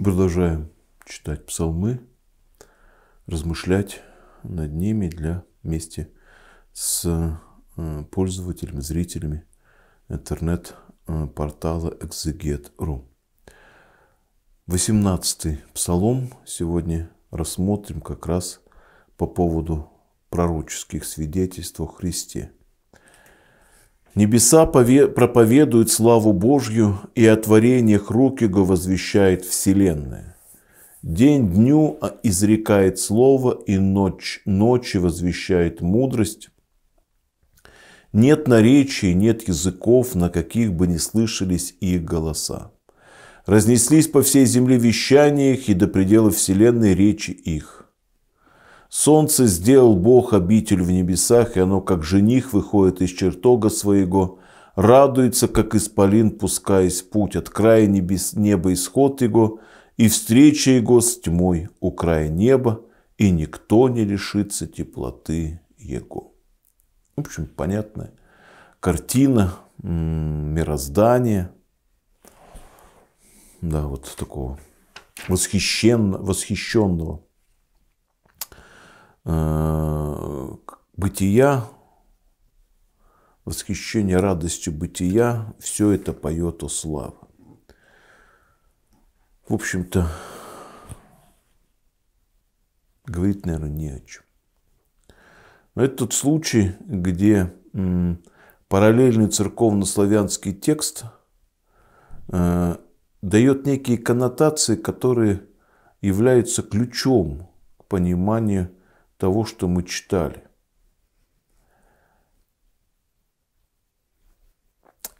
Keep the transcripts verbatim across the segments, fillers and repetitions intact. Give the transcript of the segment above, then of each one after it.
Мы продолжаем читать псалмы, размышлять над ними для вместе с пользователями, зрителями интернет-портала Exeget.ru. восемнадцатый псалом сегодня рассмотрим как раз по поводу пророческих свидетельств о Христе. «Небеса проповедуют славу Божью, и о творениях рук Его возвещает вселенная. День дню изрекает слово, и ночь ночи возвещает мудрость. Нет наречий, нет языков, на каких бы ни слышались их голоса. Разнеслись по всей земле вещания их, и до предела вселенной речи их. Солнце сделал Бог обитель в небесах, и оно, как жених, выходит из чертога своего, радуется, как исполин, пускаясь в путь, от края небес, неба исход его, и встреча его с тьмой у края неба, и никто не лишится теплоты его». В общем, понятная картина мироздания, да, вот такого восхищенного, восхищенного бытия, восхищение радостью бытия, все это поет о славе. В общем-то, говорит, наверное, ни о чем. Но это тот случай, где параллельный церковно-славянский текст дает некие коннотации, которые являются ключом к пониманию того, что мы читали.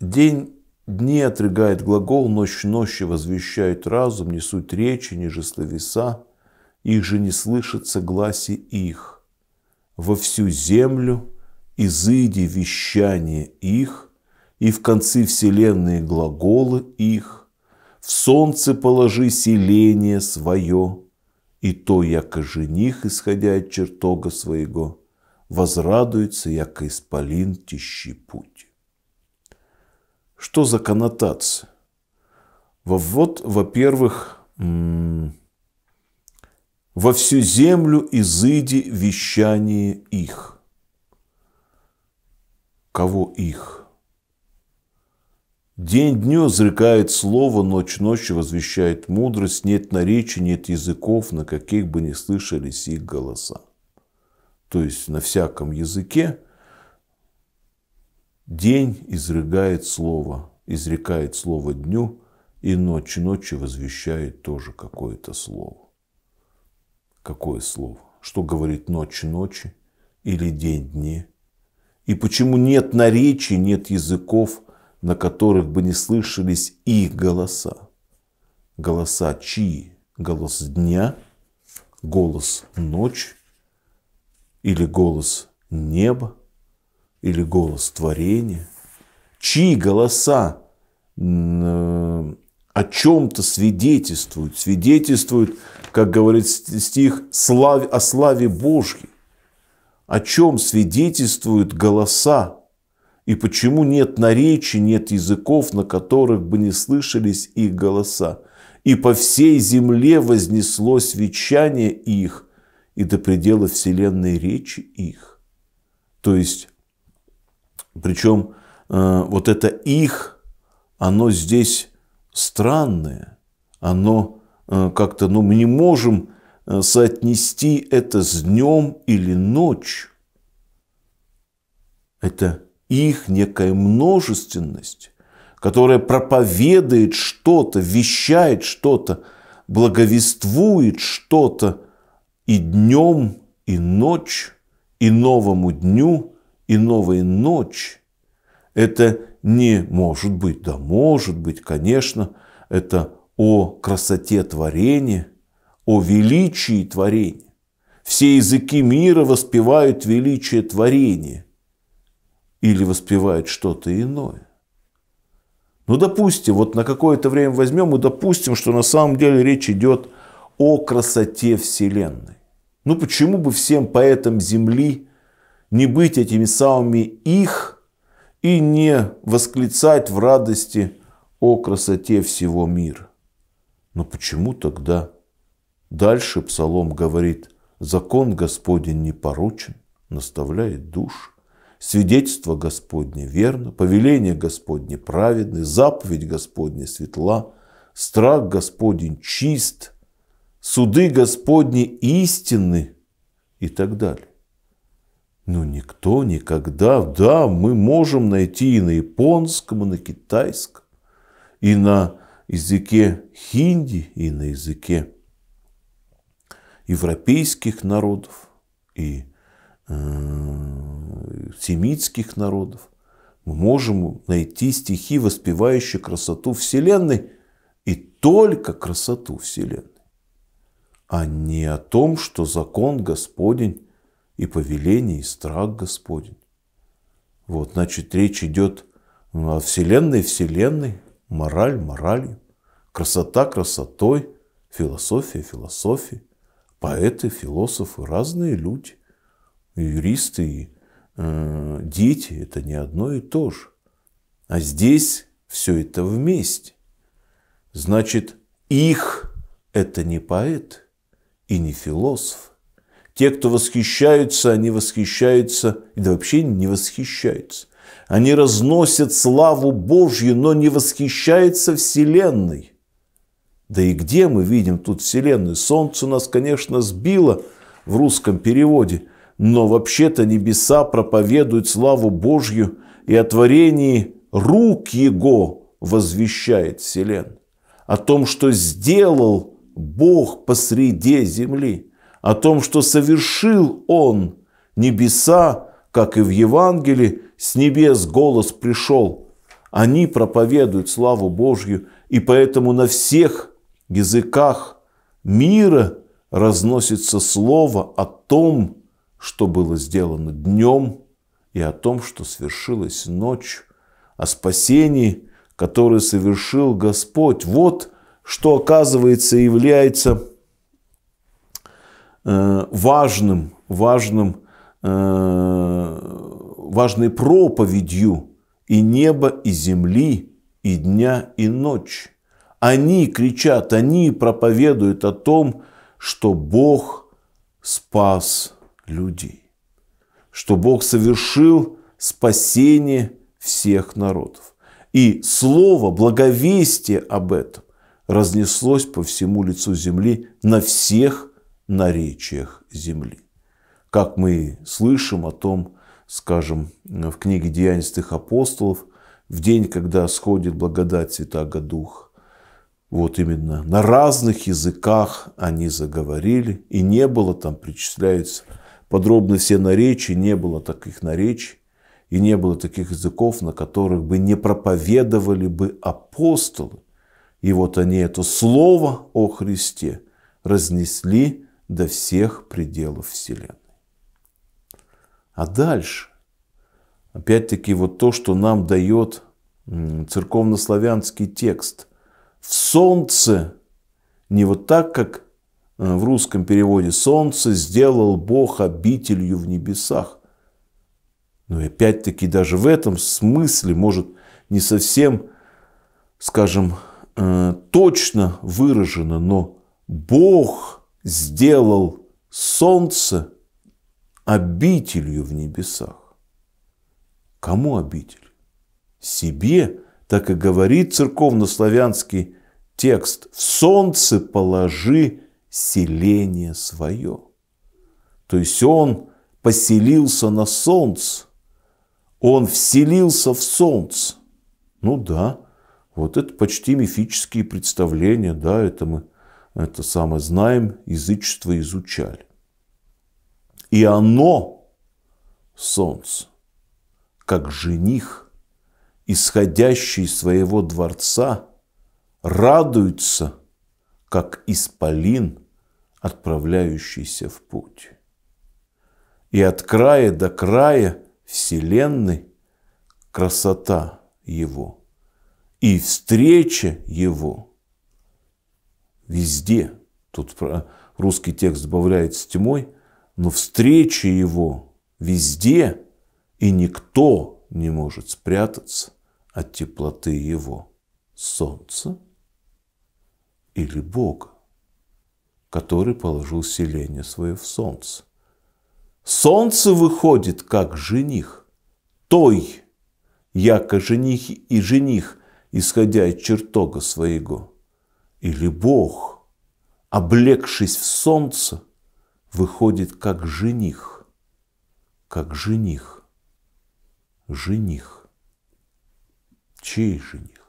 День дни отрыгает глагол, ночь ночи возвещает разум, не суть речи, ниже словеса, их же не слышится гласи их. Во всю землю изыди вещание их, и в концы вселенной глаголы их, в солнце положи селение свое, и то, яко жених, исходя от чертога своего, возрадуется, яко исполин тищи путь. Что за коннотация? Вот, во-первых, во всю землю изыди вещание их. Кого их? День дню изрекает слово, ночь ночью возвещает мудрость, нет наречий, нет языков, на каких бы ни слышались их голоса. То есть на всяком языке день изрекает слово, изрекает слово дню, и ночь ночью возвещает тоже какое-то слово. Какое слово? Что говорит ночь ночи или день дни? И почему нет наречий, нет языков, на которых бы не слышались их голоса? Голоса чьи? Голос дня, голос ночи, или голос неба, или голос творения? Чьи голоса о чем-то свидетельствуют? Свидетельствуют, как говорит стих, о славе Божьей. О чем свидетельствуют голоса? И почему нет наречий, нет языков, на которых бы не слышались их голоса? И по всей земле вознеслось вещание их, и до предела вселенной речи их. То есть, причем э, вот это их, оно здесь странное. Оно э, как-то, ну, мы не можем соотнести это с днем или ночью. Это их некая множественность, которая проповедует что-то, вещает что-то, благовествует что-то и днем, и ночь, и новому дню, и новой ночи. Это не может быть, да может быть, конечно, это о красоте творения, о величии творения. Все языки мира воспевают величие творения. Или воспевает что-то иное. Ну, допустим, вот на какое-то время возьмем и допустим, что на самом деле речь идет о красоте Вселенной. Ну, почему бы всем поэтам Земли не быть этими самыми их и не восклицать в радости о красоте всего мира? Но почему тогда? Дальше Псалом говорит: «Закон Господень не порочен, наставляет душу. Свидетельство Господне верно, повеление Господне праведны, заповедь Господне светла, страх Господень чист, суды Господни истинны» и так далее. Но никто никогда, да, мы можем найти и на японском, и на китайском, и на языке хинди, и на языке европейских народов, и семитских народов. Мы можем найти стихи, воспевающие красоту Вселенной и только красоту Вселенной, а не о том, что закон Господень и повеление, и страх Господень. Вот, значит, речь идет о Вселенной Вселенной, мораль моралью, красота красотой, философия философией. Поэты, философы, разные люди. Юристы и э, дети – это не одно и то же. А здесь все это вместе. Значит, их – это не поэт и не философ. Те, кто восхищаются, они восхищаются, и да вообще не восхищаются. Они разносят славу Божью, но не восхищаются Вселенной. Да и где мы видим тут Вселенную? Солнце у нас, конечно, сбило в русском переводе. Но вообще-то небеса проповедуют славу Божью, и о творении рук Его возвещает Вселенная. О том, что сделал Бог посреди земли. О том, что совершил Он небеса, как и в Евангелии, с небес голос пришел. Они проповедуют славу Божью, и поэтому на всех языках мира разносится слово о том, что было сделано днем, и о том, что свершилось ночью, о спасении, которое совершил Господь. Вот что, оказывается, является важным, важным, важной проповедью и неба, и земли, и дня, и ночи. Они кричат, они проповедуют о том, что Бог спас людей, что Бог совершил спасение всех народов. И слово, благовестие об этом разнеслось по всему лицу земли, на всех наречиях земли. Как мы слышим о том, скажем, в книге «Деяний апостолов», в день, когда сходит благодать Святаго Духа, вот именно на разных языках они заговорили, и не было, там причисляются подробно все наречия, не было таких наречий, и не было таких языков, на которых бы не проповедовали бы апостолы. И вот они это слово о Христе разнесли до всех пределов Вселенной. А дальше, опять-таки, вот то, что нам дает церковнославянский текст. В солнце, не вот так, как в русском переводе, солнце сделал Бог обителью в небесах. Но опять-таки даже в этом смысле, может, не совсем, скажем, точно выражено, но Бог сделал солнце обителью в небесах. Кому обитель? Себе. Так и говорит церковнославянский текст: «В солнце положи селение свое». То есть он поселился на солнце, он вселился в солнце. Ну да, вот это почти мифические представления, да, это мы это самое знаем, язычество изучали. И оно, солнце, как жених, исходящий из своего дворца, радуется, как исполин, отправляющийся в путь. И от края до края Вселенной красота Его, и встреча Его везде. Тут русский текст добавляет с тьмой, но встреча Его везде, и никто не может спрятаться от теплоты Его солнца или Бога, который положил селение свое в солнце. Солнце выходит как жених, той, яко жених и жених, исходя из чертога своего, или Бог, облегшись в солнце, выходит как жених, как жених, жених. Чей жених?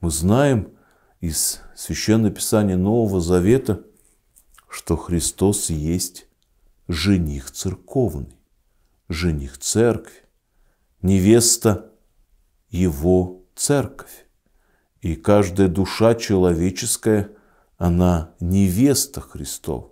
Мы знаем из Священного Писания Нового Завета, что Христос есть жених церковный, жених церкви, невеста его церковь. И каждая душа человеческая, она невеста Христов.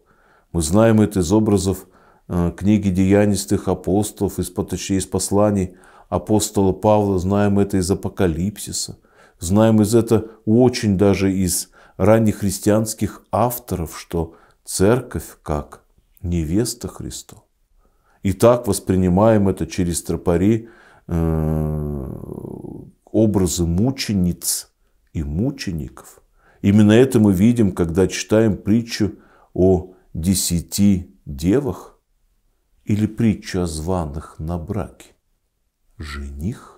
Мы знаем это из образов книги Деяний святых апостолов, из, точнее, из посланий апостола Павла, знаем это из Апокалипсиса. Знаем из этого очень даже из раннехристианских авторов, что церковь как невеста Христова. И так воспринимаем это через тропари э, образы мучениц и мучеников. Именно это мы видим, когда читаем притчу о десяти девах или притчу о званых на браке. Жених.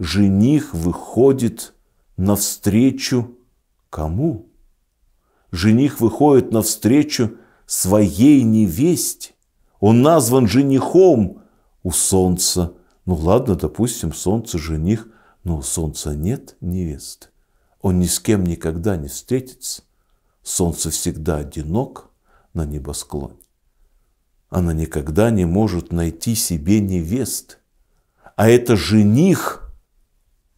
Жених выходит навстречу кому? Жених выходит навстречу своей невесте. Он назван женихом у солнца. Ну ладно, допустим, солнце жених, но у солнца нет невесты. Он ни с кем никогда не встретится. Солнце всегда одинок на небосклоне. Она никогда не может найти себе невесты. А это жених.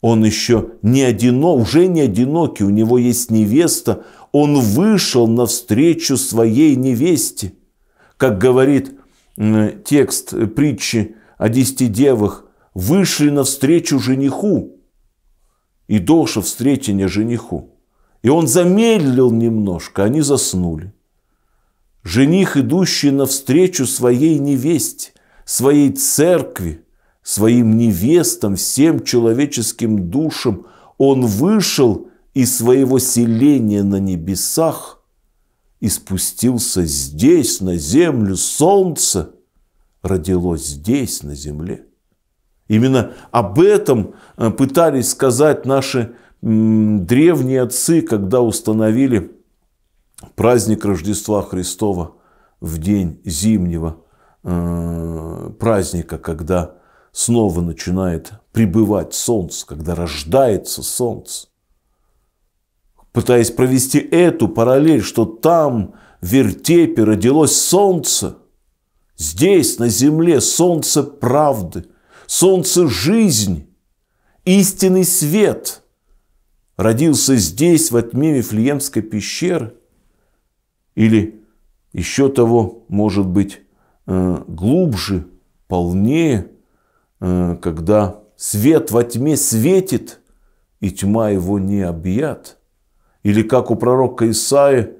Он еще не одинок, уже не одинокий, у него есть невеста. Он вышел навстречу своей невесте. Как говорит текст притчи о десяти девах, вышли навстречу жениху. И доша встретения жениху. И он замедлил немножко, они заснули. Жених, идущий навстречу своей невесте, своей церкви, своим невестам, всем человеческим душам, он вышел из своего селения на небесах и спустился здесь, на землю. Солнце родилось здесь, на земле. Именно об этом пытались сказать наши древние отцы, когда установили праздник Рождества Христова в день зимнего праздника, когда снова начинает пребывать солнце, когда рождается солнце. Пытаясь провести эту параллель, что там, в вертепе, родилось солнце. Здесь, на земле, солнце правды, солнце жизни, истинный свет. Родился здесь, во тьме Вифлеемской пещеры. Или еще того, может быть, глубже, полнее, когда свет во тьме светит, и тьма его не объят. Или, как у пророка Исаии,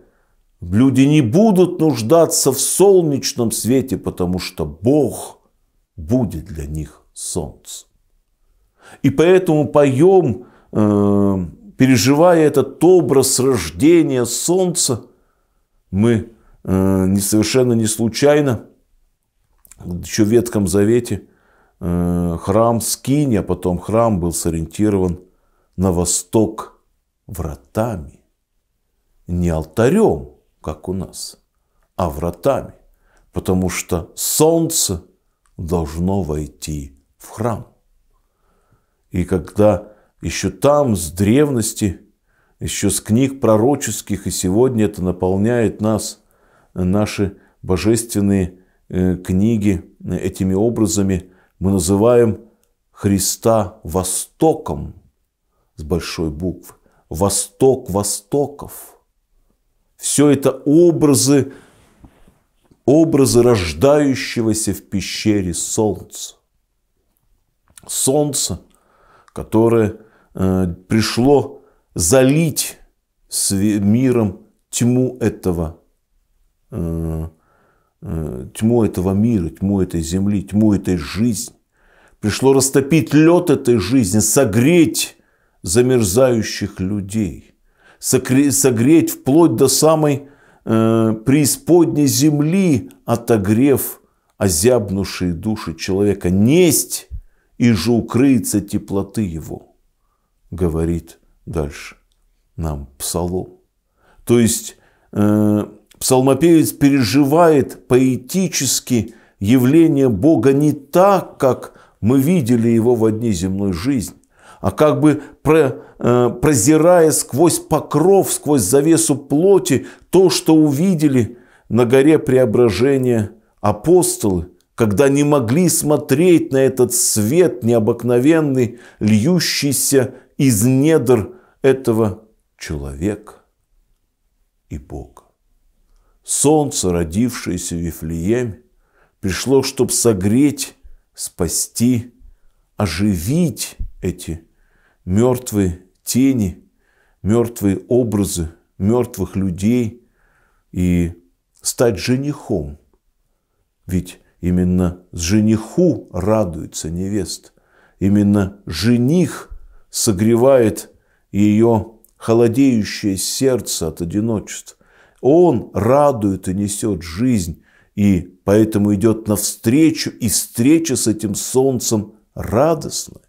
люди не будут нуждаться в солнечном свете, потому что Бог будет для них солнцем. И поэтому поем, переживая этот образ рождения солнца, мы совершенно не случайно, еще в Ветхом Завете, храм Скиния, потом храм был сориентирован на восток вратами. Не алтарем, как у нас, а вратами. Потому что солнце должно войти в храм. И когда еще там, с древности, еще с книг пророческих, и сегодня это наполняет нас, наши божественные книги этими образами, мы называем Христа Востоком с большой буквы. Восток Востоков. Все это образы, образы рождающегося в пещере солнца. Солнце, которое пришло залить миром тьму этого мира. Тьму этого мира, тьму этой земли, тьму этой жизни. Пришло растопить лед этой жизни, согреть замерзающих людей, согреть вплоть до самой э, преисподней земли, отогрев озябнувшие души человека. Несть и же укрыться теплоты его, говорит дальше нам псалом. То есть э, псалмопевец переживает поэтически явление Бога не так, как мы видели его в одни земной жизни, а как бы про, э, прозирая сквозь покров, сквозь завесу плоти, то, что увидели на горе преображения апостолы, когда не могли смотреть на этот свет необыкновенный, льющийся из недр этого человека и Бога. Солнце, родившееся в Вифлееме, пришло, чтобы согреть, спасти, оживить эти мертвые тени, мертвые образы мертвых людей и стать женихом. Ведь именно жениху радуется невеста. Именно жених согревает ее холодеющее сердце от одиночества. Он радует и несет жизнь, и поэтому идет навстречу, и встреча с этим солнцем радостная.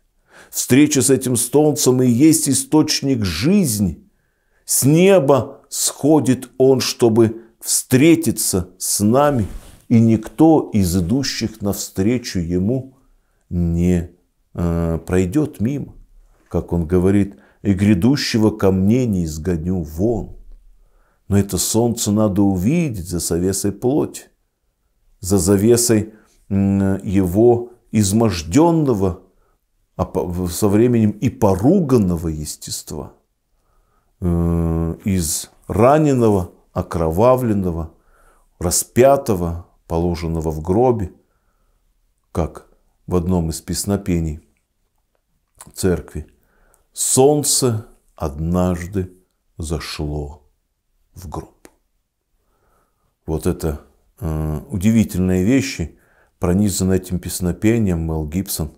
Встреча с этим солнцем и есть источник жизни. С неба сходит он, чтобы встретиться с нами, и никто из идущих навстречу ему не э, пройдет мимо. Как он говорит, и грядущего ко мне не изгоню вон. Но это солнце надо увидеть за завесой плоти, за завесой его изможденного со временем и поруганного естества, из раненого, окровавленного, распятого, положенного в гробе, как в одном из песнопений церкви. Солнце однажды зашло в гроб. Вот это э, удивительные вещи, пронизаны этим песнопением. Мел Гибсон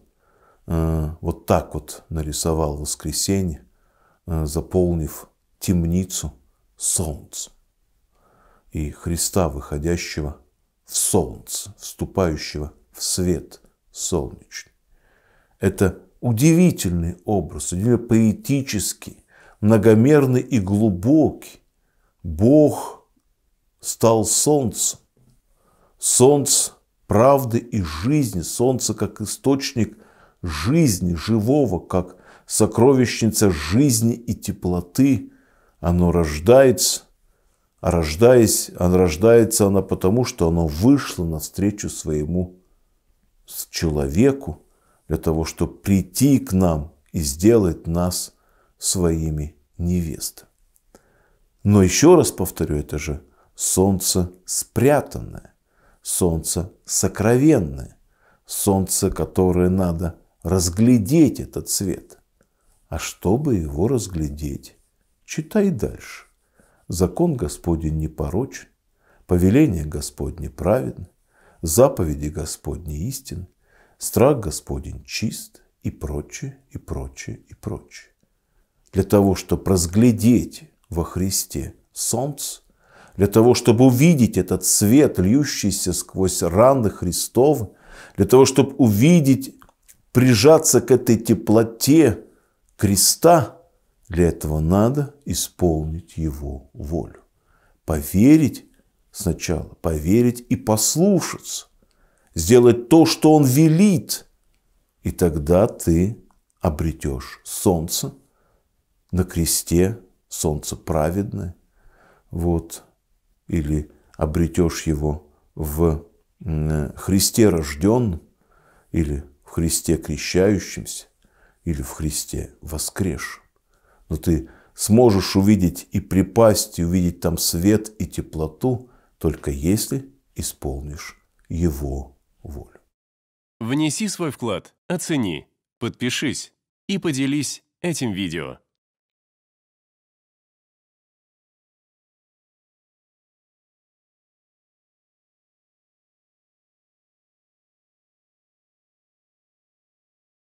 э, вот так вот нарисовал воскресенье, э, заполнив темницу солнцем. И Христа, выходящего в солнце, вступающего в свет солнечный. Это удивительный образ, удивительно поэтический, многомерный и глубокий. Бог стал солнцем. Солнце правды и жизни, солнце как источник жизни, живого, как сокровищница жизни и теплоты. Оно рождается. А рождаясь, она рождается она потому, что она вышла навстречу своему человеку, для того, чтобы прийти к нам и сделать нас своими невестами. Но еще раз повторю, это же солнце спрятанное, солнце сокровенное, солнце, которое надо разглядеть, этот свет. А чтобы его разглядеть, читай дальше. Закон Господень непорочен, повеление Господне праведно, заповеди Господни истинны, страх Господень чист и прочее, и прочее, и прочее. Для того, чтобы разглядеть во Христе солнце, для того, чтобы увидеть этот свет, льющийся сквозь раны Христовы, для того, чтобы увидеть, прижаться к этой теплоте креста, для этого надо исполнить его волю. Поверить сначала, поверить и послушаться. Сделать то, что он велит. И тогда ты обретешь солнце на кресте, солнце праведное. Вот. Или обретешь его в Христе рожденном, или в Христе крещающемся, или в Христе воскресшем. Но ты сможешь увидеть и припасть, и увидеть там свет и теплоту, только если исполнишь его волю. Внеси свой вклад, оцени, подпишись и поделись этим видео.